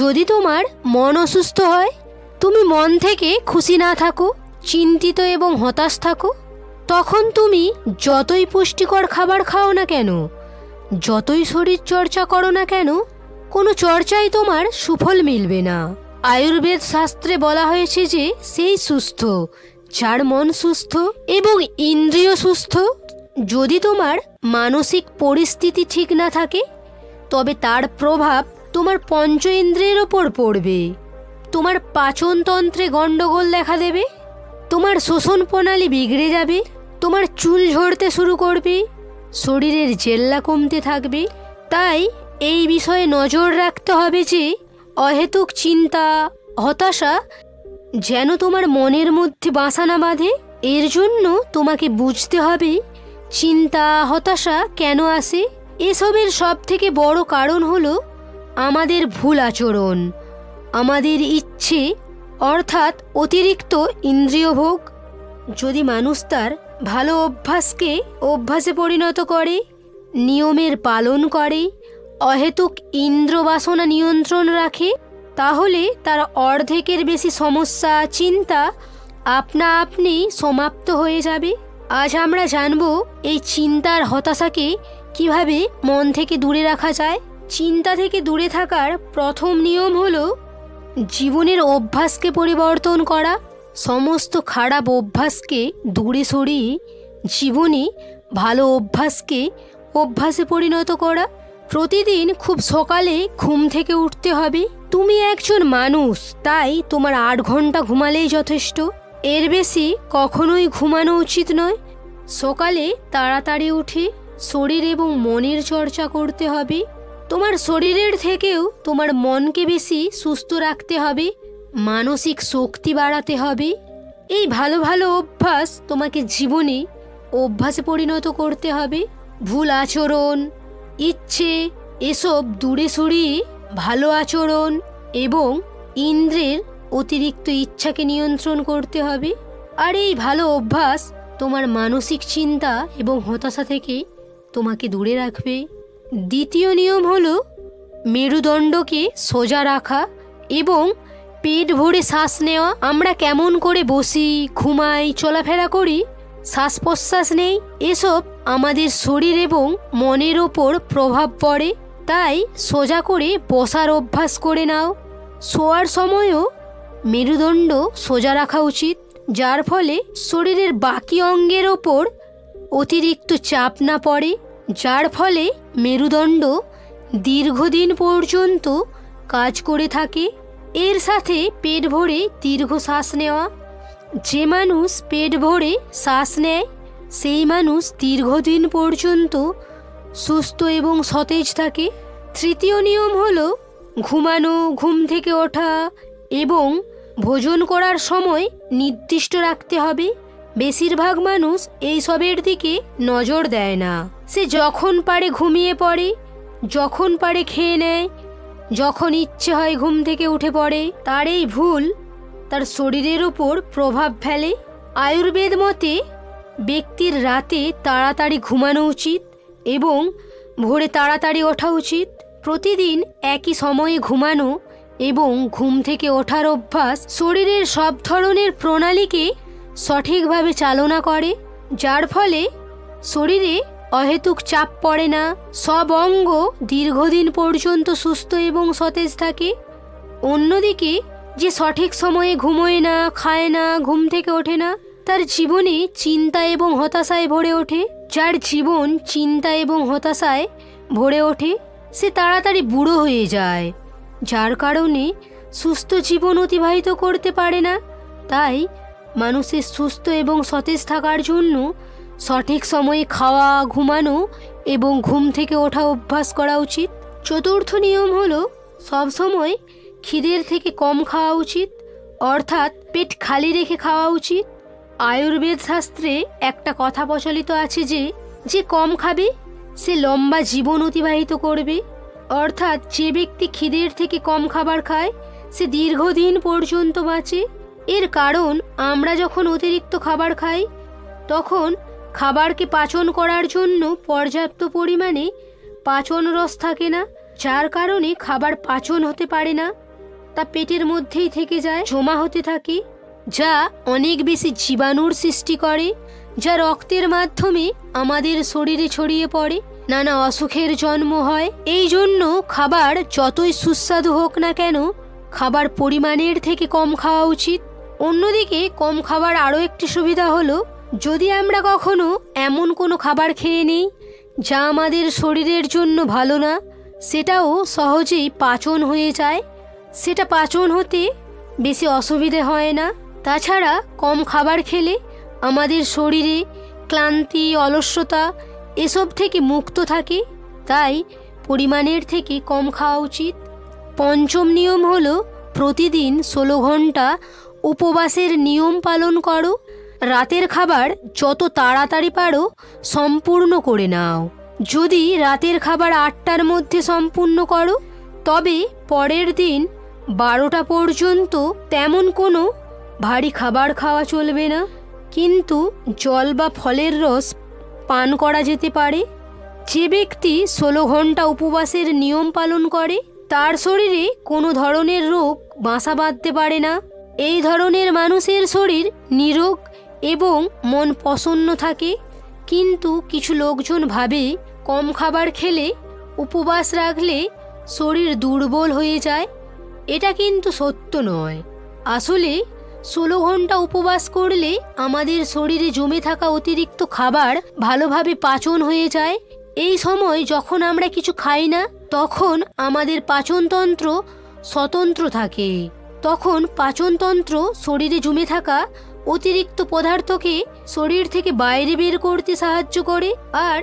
যদি তোমার মন অসুস্থ হয়, তুমি মন থেকে খুশি না থাকো, চিন্তিত এবং হতাশ থাকো, তখন তুমি যতই পুষ্টিকর খাবার খাও না কেন, যতই শরীর চর্চা করো না কেন, কোনো চর্চাই তোমার সুফল মিলবে না। আয়ুর্বেদ শাস্ত্রে বলা হয়েছে যে সেই সুস্থ যার মন সুস্থ এবং ইন্দ্রিয় সুস্থ। যদি তোমার মানসিক পরিস্থিতি ঠিক না থাকে, তবে তার প্রভাব তোমার পঞ্চ ইন্দ্রিয়ের ওপর পড়বে। তোমার পাচনতন্ত্রে গণ্ডগোল দেখা দেবে, তোমার শ্বসন প্রণালী বিগড়ে যাবে, তোমার চুল ঝরতে শুরু করবে, শরীরের জেল্লা কমতে থাকবে। তাই এই বিষয়ে নজর রাখতে হবে যে অহেতুক চিন্তা, হতাশা যেন তোমার মনের মধ্যে বাসা না বাঁধে। এর জন্য তোমাকে বুঝতে হবে চিন্তা, হতাশা কেন আসে। এসবের সব থেকে বড় কারণ হলো আমাদের ভুল আচরণ, আমাদের ইচ্ছে, অর্থাৎ অতিরিক্ত ইন্দ্রিয়ভোগ। যদি মানুষ তার ভালো অভ্যাসকে অভ্যাসে পরিণত করে, নিয়মের পালন করে, অহেতুক ইন্দ্রবাসনা নিয়ন্ত্রণ রাখে, তাহলে তার অর্ধেকের বেশি সমস্যা, চিন্তা আপনা আপনি সমাপ্ত হয়ে যাবে। আজ আমরা জানব এই চিন্তার হতাশাকে কিভাবে মন থেকে দূরে রাখা যায়। চিন্তা থেকে দূরে থাকার প্রথম নিয়ম হলো জীবনের অভ্যাসকে পরিবর্তন করা। সমস্ত খারাপ অভ্যাসকে দূরে সরিয়ে জীবনে ভালো অভ্যাসকে অভ্যাসে পরিণত করা। প্রতিদিন খুব সকালে ঘুম থেকে উঠতে হবে। তুমি একজন মানুষ, তাই তোমার 8 ঘন্টা ঘুমালেই যথেষ্ট, এর বেশি কখনোই ঘুমানো উচিত নয়। সকালে তাড়াতাড়ি উঠে শরীর এবং মনের চর্চা করতে হবে। তোমার শরীরের থেকেও তোমার মনকে বেশি সুস্থ রাখতে হবে, মানসিক শক্তি বাড়াতে হবে। এই ভালো ভালো অভ্যাস তোমাকে জীবনে অভ্যাসে পরিণত করতে হবে। ভুল আচরণ, ইচ্ছে এসব দূরে সরিয়ে ভালো আচরণ এবং ইন্দ্রের অতিরিক্ত ইচ্ছাকে নিয়ন্ত্রণ করতে হবে। আর এই ভালো অভ্যাস তোমার মানসিক চিন্তা এবং হতাশা থেকে তোমাকে দূরে রাখবে। দ্বিতীয় নিয়ম হলো মেরুদণ্ডকে সোজা রাখা এবং পেট ভরে শ্বাস নেওয়া। আমরা কেমন করে বসি, ঘুমাই, চলাফেরা করি, শ্বাস প্রশ্বাস নেই, এসব আমাদের শরীর এবং মনের ওপর প্রভাব পড়ে। তাই সোজা করে বসার অভ্যাস করে নাও। শোয়ার সময়ও মেরুদণ্ড সোজা রাখা উচিত, যার ফলে শরীরের বাকি অঙ্গের ওপর অতিরিক্ত চাপ না পড়ে, যার ফলে মেরুদণ্ড দীর্ঘদিন পর্যন্ত কাজ করে থাকে। এর সাথে পেট ভরে দীর্ঘ শ্বাস নেওয়া। যে মানুষ পেট ভরে শ্বাস নেয়, সেই মানুষ দীর্ঘদিন পর্যন্ত সুস্থ এবং সতেজ থাকে। তৃতীয় নিয়ম হলো ঘুমানো, ঘুম থেকে ওঠা এবং ভোজন করার সময় নির্দিষ্ট রাখতে হবে। বেশিরভাগ মানুষ এই সবের দিকে নজর দেয় না। সে যখন পারে ঘুমিয়ে পড়ে, যখন পারে খেয়ে নেয়, যখন ইচ্ছে হয় ঘুম থেকে উঠে পড়ে। তার এই ভুল তার শরীরের ওপর প্রভাব ফেলে। আয়ুর্বেদ মতে ব্যক্তির রাতে তাড়াতাড়ি ঘুমানো উচিত এবং ভোরে তাড়াতাড়ি ওঠা উচিত। প্রতিদিন একই সময়ে ঘুমানো এবং ঘুম থেকে ওঠার অভ্যাস শরীরের সব ধরনের প্রণালীকে সঠিকভাবে চালনা করে, যার ফলে শরীরে অহেতুক চাপ পড়ে না, সব অঙ্গ দীর্ঘদিন পর্যন্ত সুস্থ এবং সতেজ থাকে। অন্যদিকে যে সঠিক সময়ে ঘুমোয় না, খায় না, ঘুম থেকে ওঠে না, তার জীবনে চিন্তা এবং হতাশায় ভরে ওঠে। যার জীবন চিন্তা এবং হতাশায় ভরে ওঠে, সে তাড়াতাড়ি বুড়ো হয়ে যায়, যার কারণে সুস্থ জীবন অতিবাহিত করতে পারে না। তাই মানুষের সুস্থ এবং সতেজ থাকার জন্য সঠিক সময়ে খাওয়া, ঘুমানো এবং ঘুম থেকে ওঠা অভ্যাস করা উচিত। চতুর্থ নিয়ম হলো সবসময় খিদের থেকে কম খাওয়া উচিত, অর্থাৎ পেট খালি রেখে খাওয়া উচিত। আয়ুর্বেদ শাস্ত্রে একটা কথা প্রচলিত আছে যে যে কম খাবে সে লম্বা জীবন অতিবাহিত করবে, অর্থাৎ যে ব্যক্তি খিদের থেকে কম খাবার খায় সে দীর্ঘদিন পর্যন্ত বাঁচে। এর কারণ আমরা যখন অতিরিক্ত খাবার খাই, তখন খাবারকে পাচন করার জন্য পর্যাপ্ত পরিমাণে পাচন রস থাকে না, जार कारणे खाबार पाचन होते पारे ना, ता पेटेर मध्येई थेके जाय, जमा होते थाके, जा अनेक बेशी जीवाणुर सृष्टि करे, जा रक्तेर माध्यमे आमादेर शरीरे छड़िये पड़े, नाना असुखेर जन्म हय। एई जोन्नो खाबार जतोई सुस्वादु होक ना केनो खाबार परिमाणेर थेके कम खावा उचित। अन्यदिके कम खाबार आरो एकटी सुविधा हलो যদি আমরা কখনো এমন কোনো খাবার খেয়ে নেই যা আমাদের শরীরের জন্য ভালো না, সেটাও সহজেই পাচন হয়ে যায়, সেটা পাচন হতে বেশি অসুবিধে হয় না। তাছাড়া কম খাবার খেলে আমাদের শরীরে ক্লান্তি, অলস্যতা এসব থেকে মুক্ত থাকে, তাই পরিমাণের থেকে কম খাওয়া উচিত। পঞ্চম নিয়ম হলো প্রতিদিন 16 ঘন্টা উপবাসের নিয়ম পালন করো। রাতের খাবার যত তাড়াতাড়ি পারো সম্পূর্ণ করে নাও। যদি রাতের খাবার 8টার মধ্যে সম্পূর্ণ করো তবে পরের দিন 12টা পর্যন্ত তেমন কোনো ভারী খাবার খাওয়া চলবে না, কিন্তু জল বা ফলের রস পান করা যেতে পারে। যে ব্যক্তি 16 ঘন্টা উপবাসের নিয়ম পালন করে তার শরীরে কোনো ধরনের রোগ বাসা বাঁধতে পারে না। এই ধরনের মানুষের শরীর নিরোগ এবং মন প্রসন্ন থাকে। কিন্তু কিছু লোকজন ভাবে কম খাবার খেলে, উপবাস রাখলে শরীর দুর্বল হয়ে যায়, এটা কিন্তু সত্য নয়। আসলে 16 ঘন্টা উপবাস করলে আমাদের শরীরে জমে থাকা অতিরিক্ত খাবার ভালোভাবে পাচন হয়ে যায়। এই সময় যখন আমরা কিছু খাই না তখন আমাদের পাচনতন্ত্র স্বতন্ত্র থাকে, তখন পাচনতন্ত্র শরীরে জমে থাকা অতিরিক্ত পদার্থকে শরীর থেকে বাইরে বের করতে সাহায্য করে। আর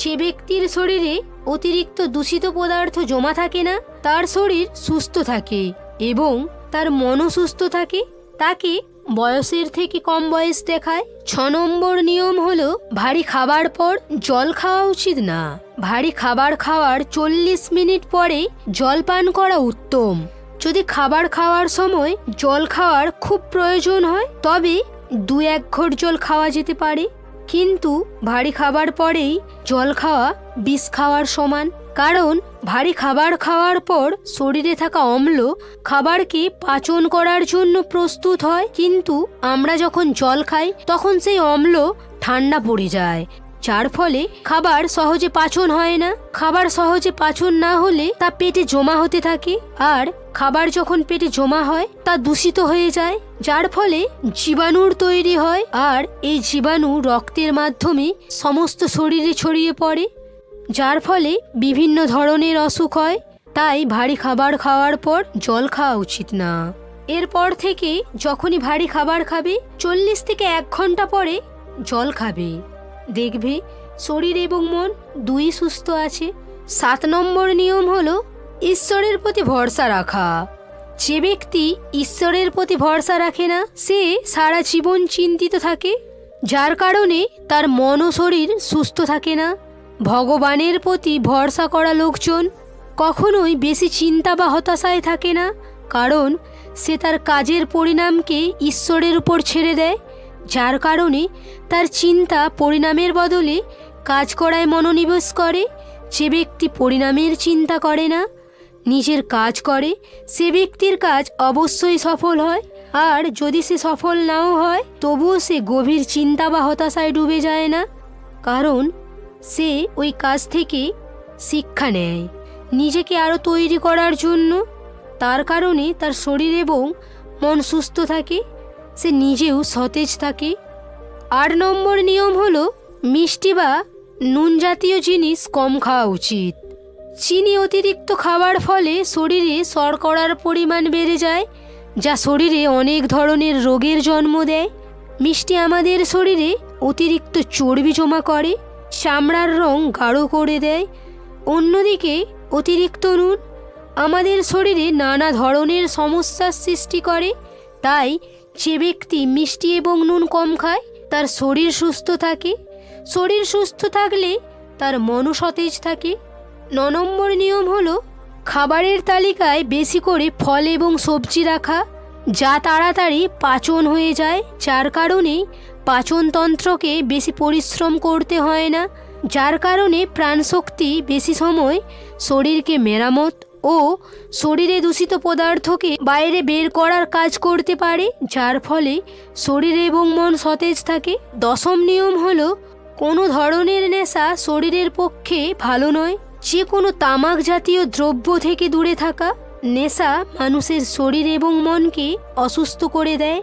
যে ব্যক্তির শরীরে অতিরিক্ত দূষিত পদার্থ জমা থাকে না তার শরীর সুস্থ থাকে এবং তার মনও সুস্থ থাকে, তাকে বয়সের থেকে কম বয়স দেখায়। 6 নম্বর নিয়ম হলো ভারী খাবার পর জল খাওয়া উচিত না। ভারী খাবার খাওয়ার 40 মিনিট পরে জল পান করা উত্তম। যদি খাবার খাওয়ার সময় জল খাওয়ার খুব প্রয়োজন হয় তবে 2-1 ঘোট জল খাওয়া যেতে পারে, কিন্তু ভারী খাবার পরেই জল খাওয়া বিষ খাওয়ার সমান। কারণ ভারী খাবার খাওয়ার পর শরীরে থাকা অম্ল খাবারকে পাচন করার জন্য প্রস্তুত হয়, কিন্তু আমরা যখন জল খাই তখন সেই অম্ল ঠান্ডা পড়ে যায়, যার ফলে খাবার সহজে পাচন হয় না। খাবার সহজে পাচন না হলে তা পেটে জমা হতে থাকে, আর খাবার যখন পেটে জমা হয় তা দূষিত হয়ে যায়, যার ফলে জীবাণুর তৈরি হয়, আর এই জীবাণু রক্তের মাধ্যমে সমস্ত শরীরে ছড়িয়ে পড়ে, যার ফলে বিভিন্ন ধরনের অসুখ হয়। তাই ভারী খাবার খাওয়ার পর জল খাওয়া উচিত না। এরপর থেকে যখনই ভারী খাবার খাবে 40 থেকে 1 ঘন্টা পরে জল খাবে, দেখবে শরীর এবং মন দুই সুস্থ আছে। 7 নম্বর নিয়ম হলো ঈশ্বরের প্রতি ভরসা রাখা। যে ব্যক্তি ঈশ্বরের প্রতি ভরসা রাখে না সে সারা জীবন চিন্তিত থাকে, যার কারণে তার মন ও শরীর সুস্থ থাকে না। ভগবানের প্রতি ভরসা করা লোকজন কখনোই বেশি চিন্তা বা হতাশায় থাকে না, কারণ সে তার কাজের পরিণামকে ঈশ্বরের উপর ছেড়ে দেয়, যার কারণে তার চিন্তা পরিণামের বদলে কাজ করায় মনোনিবেশ করে। যে ব্যক্তি পরিণামের চিন্তা করে না, নিজের কাজ করে, সে ব্যক্তির কাজ অবশ্যই সফল হয়। আর যদি সে সফল নাও হয় তবুও সে গভীর চিন্তা বা হতাশায় ডুবে যায় না, কারণ সে ওই কাজ থেকে শিক্ষা নেয় নিজেকে আরও তৈরি করার জন্য। তার কারণে তার শরীর এবং মন সুস্থ থাকে, সে নিজেও সতেজ থাকে। 8 নম্বর নিয়ম হলো মিষ্টি বা নুন জাতীয় জিনিস কম খাওয়া উচিত। চিনি অতিরিক্ত খাওয়ার ফলে শরীরে শর্করার পরিমাণ বেড়ে যায়, যা শরীরে অনেক ধরনের রোগের জন্ম দেয়। মিষ্টি আমাদের শরীরে অতিরিক্ত চর্বি জমা করে, চামড়ার রং গাঢ় করে দেয়। অন্যদিকে অতিরিক্ত নুন আমাদের শরীরে নানা ধরনের সমস্যার সৃষ্টি করে। তাই যে ব্যক্তি মিষ্টি এবং নুন কম খায় তার শরীর সুস্থ থাকে, শরীর সুস্থ থাকলে তার মনও সতেজ থাকে। 9 নম্বর নিয়ম হলো খাবারের তালিকায় বেশি করে ফল এবং সবজি রাখা, যা তাড়াতাড়ি পাচন হয়ে যায়, যার কারণে পাচনতন্ত্রকে বেশি পরিশ্রম করতে হয় না, जार कारणे प्राणशक्ति बेशी समय शरीर के मेरामत और शरीरे दूषित पदार्थ के बाहरे बेर करार काज करते पारे जार फले शरीर एवं मन सतेज थाके। दशम नियम हलो कोनो धरनेर नेशा शरीरेर पक्षे भालो नय। जे कोनो तामाक जातीय द्रव्य थेके दूरे थाका। नेशा मानुषेर शरीर एवं मन के असुस्थ करे देय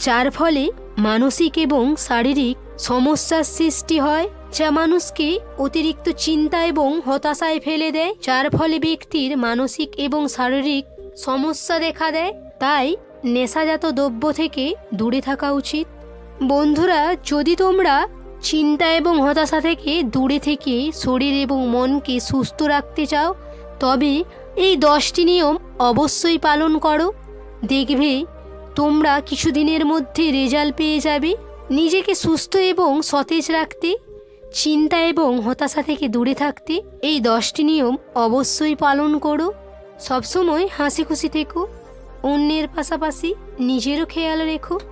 जार फले मानसिक एवं शारीरिक समस्यार सृष्टि हय जा मानुष के अतिरिक्त चिंता एवं हताशाय फेले देय जार फले व्यक्तिर मानसिक एवं शारीरिक समस्या देखा देय। ताई नेशाजात द्रव्य थेके दूरे थाका उचित। बंधुरा यदि तोमरा चिंता एवं हताशा थेके दूरे थेके शरीर एवं मन के सुस्थ रखते चाओ तबे एई 10टी नियम अवश्यई पालन करो। देखबे तोमरा किछुदिनेर मध्ये रेजाल्ट पेये जाबे। निजेके सुस्थ एवं सतेज रखते चिंता एवं हताशा थेके दूरे थाकते एई 10टी नियम अवश्यई पालन करो। सब समय हासि खुशी थेको, अन्येर पाशापाशि निजेरो खेयाल रेखो।